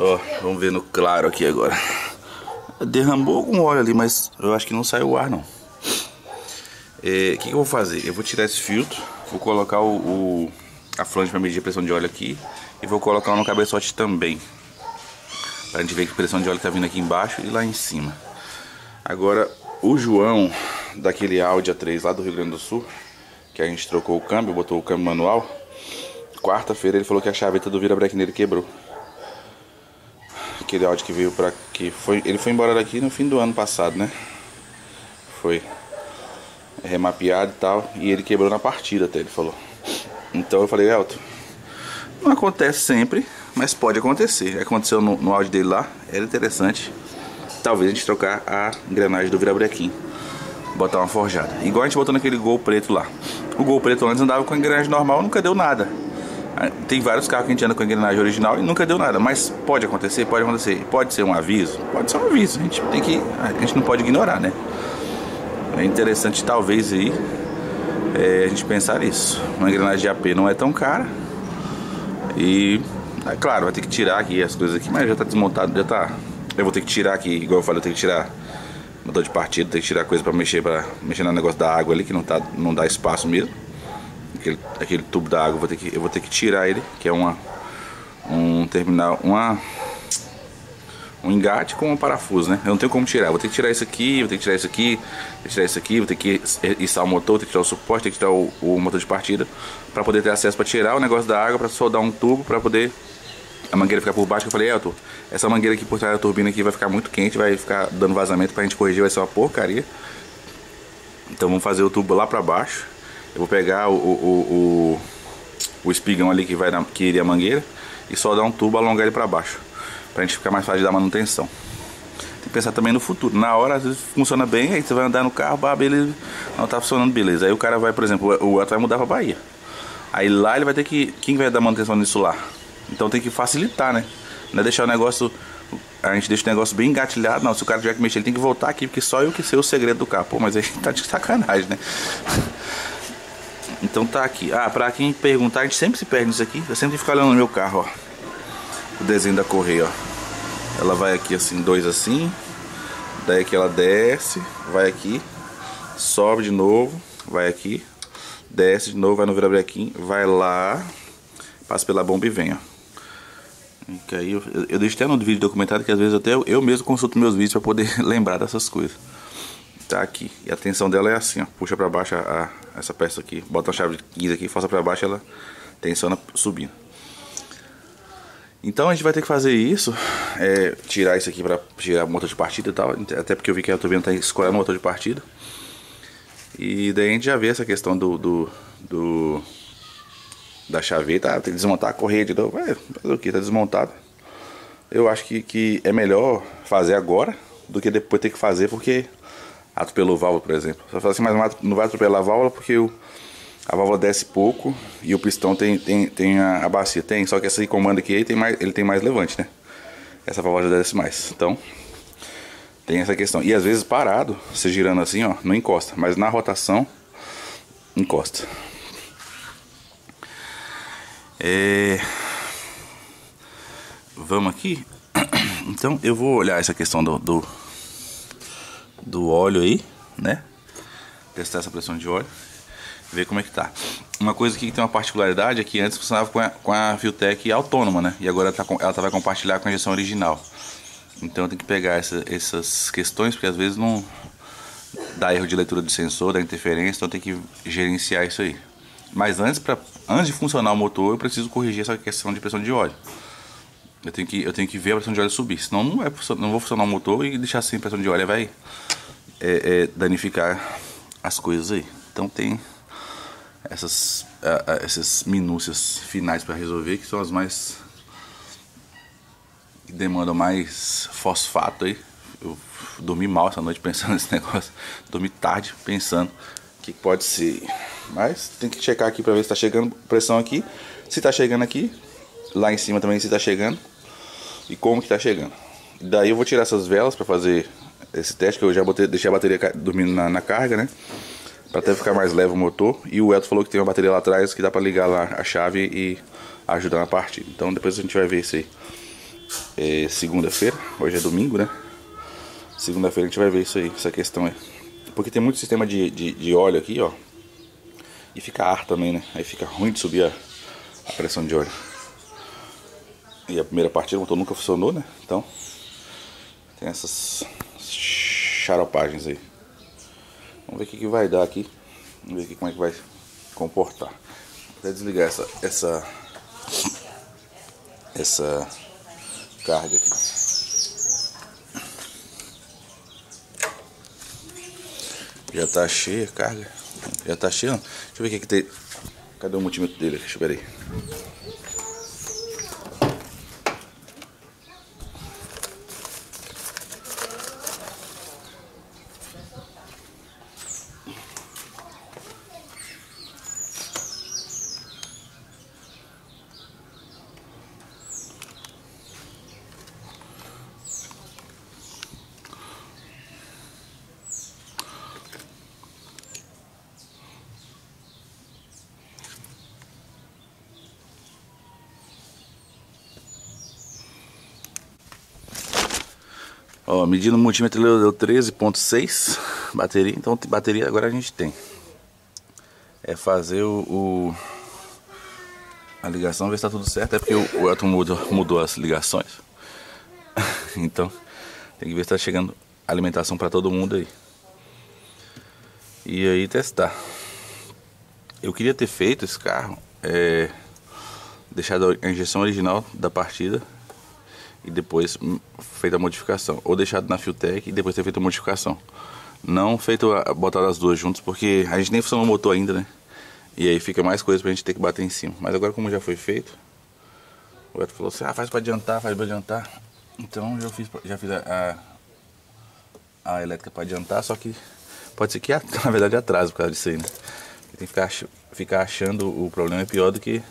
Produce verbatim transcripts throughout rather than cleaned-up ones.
Ó, vamos ver no claro aqui agora. Derramou algum óleo ali, mas eu acho que não saiu o ar não. É, o que, que eu vou fazer? Eu vou tirar esse filtro, vou colocar o, o, a flange para medir a pressão de óleo aqui. E vou colocar no cabeçote também, pra gente ver que pressão de óleo tá vindo aqui embaixo e lá em cima. Agora, o João, daquele Audi A três lá do Rio Grande do Sul, que a gente trocou o câmbio, botou o câmbio manual, quarta-feira ele falou que a chaveta do virabreque nele quebrou. Aquele Audi que veio pra aqui, foi, ele foi embora daqui no fim do ano passado, né? Foi remapeado e tal, e ele quebrou na partida até, ele falou. Então eu falei, Elton, não acontece sempre, mas pode acontecer. Aconteceu no, no áudio dele lá, era interessante. Talvez a gente trocar a engrenagem do virabrequim, botar uma forjada, igual a gente botou naquele Gol Preto lá. O Gol Preto antes andava com a engrenagem normal, nunca deu nada. Tem vários carros que a gente anda com a engrenagem original e nunca deu nada, mas pode acontecer, pode acontecer. Pode ser um aviso, pode ser um aviso, a gente tem que, a gente não pode ignorar, né? É interessante talvez aí é, a gente pensar nisso. Uma engrenagem de A P não é tão cara. E, é claro, vai ter que tirar aqui as coisas aqui, mas já tá desmontado, já tá. Eu vou ter que tirar aqui, igual eu falei, eu tenho que tirar motor de partida, tem que tirar coisa pra mexer, pra mexer no negócio da água ali, que não, tá, não dá espaço mesmo. Aquele, aquele tubo da água, eu vou ter que, eu vou ter que tirar ele, que é uma, um terminal, uma, um engate com um parafuso, né? Eu não tenho como tirar, eu vou ter que tirar isso aqui, vou ter que tirar isso aqui, vou ter que tirar isso aqui, vou ter que içar o motor, vou ter que tirar o suporte, ter que tirar o, o motor de partida, para poder ter acesso para tirar o negócio da água, para soldar um tubo, para poder a mangueira ficar por baixo. Eu falei, Elton, essa mangueira aqui por trás da turbina aqui vai ficar muito quente, vai ficar dando vazamento, para a gente corrigir vai ser uma porcaria. Então vamos fazer o tubo lá para baixo. Eu vou pegar o, o, o, o espigão ali que vai na, que iria a mangueira e soldar um tubo, alongar ele para baixo, pra gente ficar mais fácil de dar manutenção. Tem que pensar também no futuro. Na hora, às vezes funciona bem, aí você vai andar no carro, ah, beleza, não tá funcionando, beleza. Aí o cara vai, por exemplo, o Elton vai mudar pra Bahia. Aí lá ele vai ter que... Quem vai dar manutenção nisso lá? Então tem que facilitar, né? Não é deixar o negócio... A gente deixa o negócio bem engatilhado. Não, se o cara tiver que mexer, ele tem que voltar aqui, porque só eu que sei o segredo do carro. Pô, mas aí tá de sacanagem, né? Então tá aqui. Ah, pra quem perguntar, a gente sempre se perde nisso aqui. Eu sempre fico olhando no meu carro, ó. O desenho da correia, ó. Ela vai aqui assim, dois assim. Daí aqui ela desce, vai aqui, sobe de novo, vai aqui, desce de novo, vai no virabrequim, vai lá, passa pela bomba e vem, ó. Que aí eu, eu deixo até no vídeo documentado, que às vezes até eu, eu mesmo consulto meus vídeos para poder lembrar dessas coisas. Tá aqui. E a tensão dela é assim, ó. Puxa para baixo a, a, essa peça aqui, bota uma chave de quinze aqui, força para baixo, ela tensiona subindo. Então a gente vai ter que fazer isso, é, tirar isso aqui para tirar o motor de partida e tal, até porque eu vi que a turbina tá escorando o motor de partida. E daí a gente já vê essa questão do, do, do da chaveta, ah, tem que desmontar a correia de novo, é, fazer o que, tá desmontado. Eu acho que, que é melhor fazer agora do que depois ter que fazer porque atropelou válvula, por exemplo. Você fala assim, mas não vai atropelar a válvula porque o... A válvula desce pouco e o pistão tem, tem, tem a, a bacia, tem, só que essa comando aqui ele tem, mais, ele tem mais levante, né? Essa válvula já desce mais, então tem essa questão. E às vezes parado, você girando assim, ó, não encosta, mas na rotação encosta. É... Vamos aqui? Então eu vou olhar essa questão do, do, do óleo aí, né? Testar essa pressão de óleo. Ver como é que tá. Uma coisa aqui que tem uma particularidade é que antes funcionava com a, com a FuelTech autônoma, né? E agora ela, tá com, ela tá, vai compartilhar com a injeção original. Então eu tenho que pegar essa, essas questões, porque às vezes não dá erro de leitura do sensor, dá interferência, então eu tenho que gerenciar isso aí. Mas antes, pra, antes de funcionar o motor, eu preciso corrigir essa questão de pressão de óleo. Eu tenho que, eu tenho que ver a pressão de óleo subir, senão não, é, não vou funcionar o motor e deixar sem pressão de óleo, vai é, é, danificar as coisas aí. Então tem... Essas, uh, uh, essas minúcias finais para resolver, que são as mais que demandam mais fosfato aí. Eu dormi mal essa noite pensando nesse negócio, dormi tarde pensando que pode ser, mas tem que checar aqui para ver se tá chegando pressão aqui, se tá chegando aqui, lá em cima também se tá chegando e como que tá chegando. Daí eu vou tirar essas velas para fazer esse teste, que eu já botei, deixei a bateria dormindo na, na carga, né? Pra até ficar mais leve o motor. E o Elton falou que tem uma bateria lá atrás que dá pra ligar lá a chave e ajudar na partida. Então depois a gente vai ver isso aí. é segunda-feira, hoje é domingo, né? Segunda-feira a gente vai ver isso aí, essa questão aí. Porque tem muito sistema de, de, de óleo aqui, ó. E fica ar também, né? Aí fica ruim de subir a, a pressão de óleo. E a primeira partida o motor nunca funcionou, né? Então tem essas xaropagens aí. Vamos ver o que, que vai dar aqui. Vamos ver aqui como é que vai comportar. Vou até desligar essa, essa, essa carga aqui. Já tá cheia a carga. Já tá cheia, não? Deixa eu ver o que, que tem. Cadê o multímetro dele? Deixa eu ver aí. Ó, medindo o multímetro deu treze ponto seis bateria, então bateria agora a gente tem. É fazer o, o a ligação, ver se tá tudo certo, é porque o, o átomo mudou, mudou as ligações. Então tem que ver se tá chegando alimentação para todo mundo aí. E aí testar. Eu queria ter feito esse carro, é, deixado a injeção original da partida e depois feita a modificação, ou deixado na FuelTech e depois ter feito a modificação, não feito a, botar as duas juntas, porque a gente nem funcionou o motor ainda, né? E aí fica mais coisa pra gente ter que bater em cima. Mas agora, como já foi feito, o Beto falou assim: ah, faz pra adiantar, faz pra adiantar. Então já fiz, já fiz a, a, a elétrica pra adiantar, só que pode ser que na verdade atrase por causa disso aí, né? Tem que ficar, ficar achando o problema é pior do que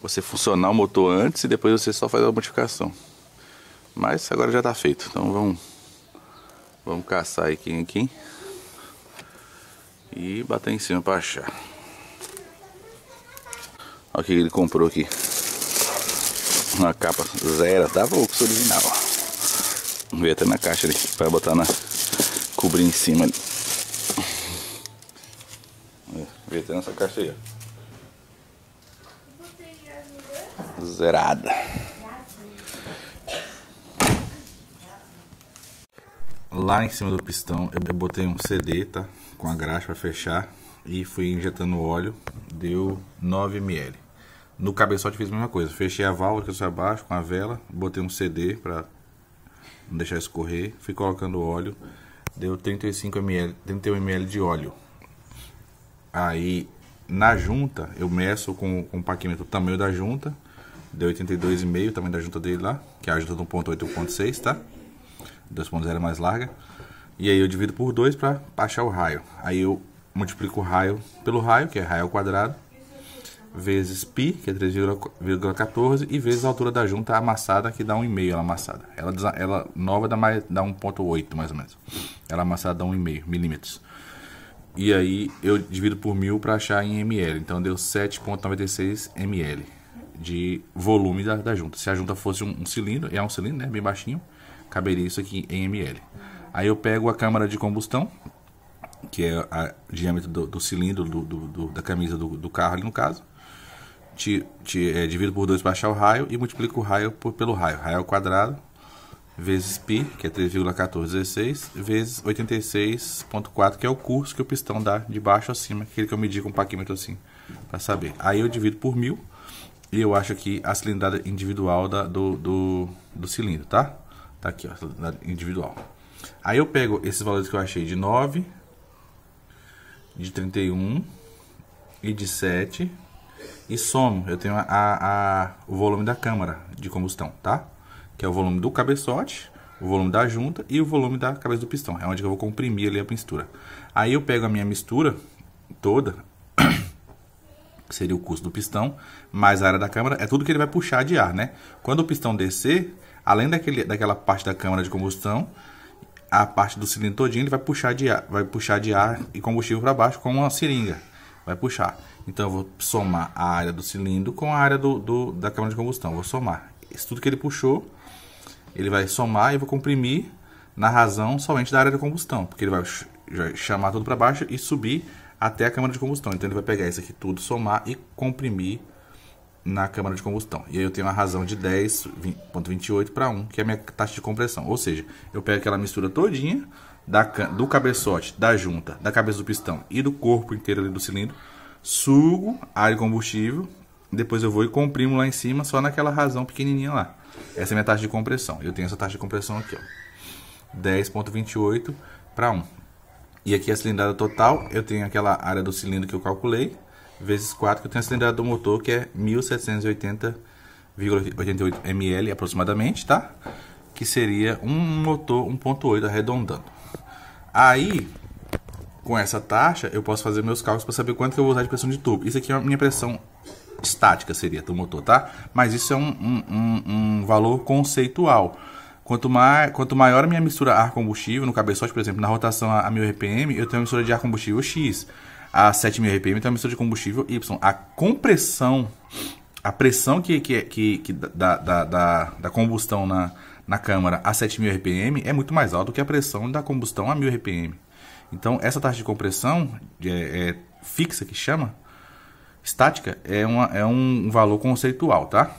você funcionar o motor antes e depois você só faz a modificação. Mas agora já está feito. Então vamos, vamos caçar aí quem aqui e bater em cima para achar. Olha o que ele comprou aqui. Uma capa zero, tava o original. Veio até na caixa ali para botar na cobrir em cima ali. Veio até nessa caixa aí, ó. Zerada. Lá em cima do pistão eu botei um C D, tá? Com a graxa para fechar e fui injetando óleo, deu nove mililitros. No cabeçote fiz a mesma coisa, fechei a válvula que eu sou abaixo com a vela, botei um C D para não deixar escorrer, fui colocando óleo, deu trinta e cinco mililitros, trinta e um mililitros de óleo. Aí na junta eu meço com, com o paquímetro o tamanho da junta. Deu oitenta e dois vírgula cinco, o tamanho da junta dele lá, que é a junta de um ponto oito e um ponto seis, tá? dois ponto zero é mais larga. E aí eu divido por dois para achar o raio. Aí eu multiplico o raio pelo raio, que é raio ao quadrado, vezes π, que é três vírgula quatorze, e vezes a altura da junta amassada, que dá um vírgula cinco ela amassada. Ela, ela nova dá, mais, dá um ponto oito mais ou menos. Ela amassada dá um vírgula cinco milímetros. E aí eu divido por mil para achar em ml. Então deu sete vírgula noventa e seis ml de volume da, da junta. Se a junta fosse um, um cilindro, é um cilindro, né, bem baixinho, caberia isso aqui em ml. Aí eu pego a câmara de combustão, que é a, o diâmetro do, do cilindro do, do, do, da camisa do, do carro ali no caso, te, te, é, divido por dois para achar o raio e multiplico o raio por, pelo raio, raio ao quadrado, vezes π, que é três vírgula quatorze dezesseis, vezes oitenta e seis vírgula quatro, que é o curso que o pistão dá de baixo a cima, aquele que eu medi com o paquímetro assim, para saber. Aí eu divido por mil, e eu acho aqui a cilindrada individual da, do, do, do cilindro, tá? Tá aqui, ó, a cilindrada individual. Aí eu pego esses valores que eu achei de nove, de trinta e um e de sete e somo. Eu tenho a, a, a, o volume da câmara de combustão, tá? Que é o volume do cabeçote, o volume da junta e o volume da cabeça do pistão. É onde eu vou comprimir ali a mistura. Aí eu pego a minha mistura toda, que seria o custo do pistão, mais a área da câmara, é tudo que ele vai puxar de ar, né? Quando o pistão descer, além daquele, daquela parte da câmara de combustão, a parte do cilindro todinho ele vai puxar de ar, vai puxar de ar e combustível para baixo com uma seringa, vai puxar. Então eu vou somar a área do cilindro com a área do, do, da câmara de combustão, vou somar. isso tudo que ele puxou, ele vai somar e eu vou comprimir na razão somente da área de combustão, porque ele vai chamar tudo para baixo e subir até a câmara de combustão. Então ele vai pegar isso aqui tudo, somar e comprimir na câmara de combustão. E aí eu tenho uma razão de dez vírgula vinte e oito para um, que é a minha taxa de compressão. Ou seja, eu pego aquela mistura todinha da, do cabeçote, da junta, da cabeça do pistão e do corpo inteiro ali do cilindro, sugo a área de combustível, depois eu vou e comprimo lá em cima, só naquela razão pequenininha lá. Essa é a minha taxa de compressão. Eu tenho essa taxa de compressão aqui, ó, dez vírgula vinte e oito para um. E aqui a cilindrada total, eu tenho aquela área do cilindro que eu calculei, vezes quatro, que eu tenho a cilindrada do motor, que é mil setecentos e oitenta vírgula oitenta e oito mililitros aproximadamente, tá? Que seria um motor um ponto oito, arredondando. Aí, com essa taxa, eu posso fazer meus cálculos para saber quanto que eu vou usar de pressão de turbo. Isso aqui é a minha pressão estática, seria, do motor, tá? Mas isso é um, um, um, um valor conceitual. Quanto, ma quanto maior a minha mistura ar-combustível, no cabeçote, por exemplo, na rotação a, a mil R P M, eu tenho uma mistura de ar-combustível X. A sete mil R P M, então a mistura de combustível Y. A compressão, a pressão que, que, que, que da, da, da, da combustão na, na câmara a sete mil R P M é muito mais alta do que a pressão da combustão a mil R P M. Então, essa taxa de compressão é, é fixa, que chama, estática, é, uma, é um valor conceitual, tá?